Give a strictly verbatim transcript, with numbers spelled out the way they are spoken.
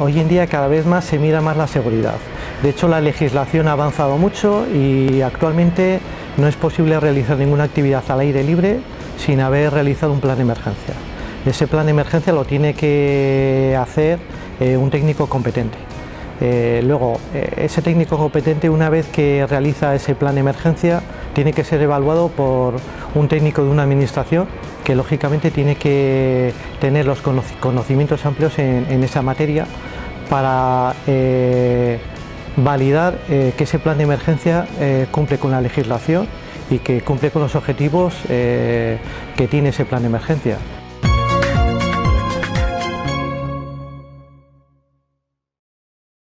Hoy en día cada vez más se mira más la seguridad. De hecho, la legislación ha avanzado mucho y actualmente no es posible realizar ninguna actividad al aire libre sin haber realizado un plan de emergencia. Ese plan de emergencia lo tiene que hacer eh, un técnico competente. Eh, luego, eh, ese técnico competente, una vez que realiza ese plan de emergencia, tiene que ser evaluado por un técnico de una administración que lógicamente tiene que tener los conocimientos amplios en, en esa materia para eh, validar eh, que ese plan de emergencia eh, cumple con la legislación y que cumple con los objetivos eh, que tiene ese plan de emergencia.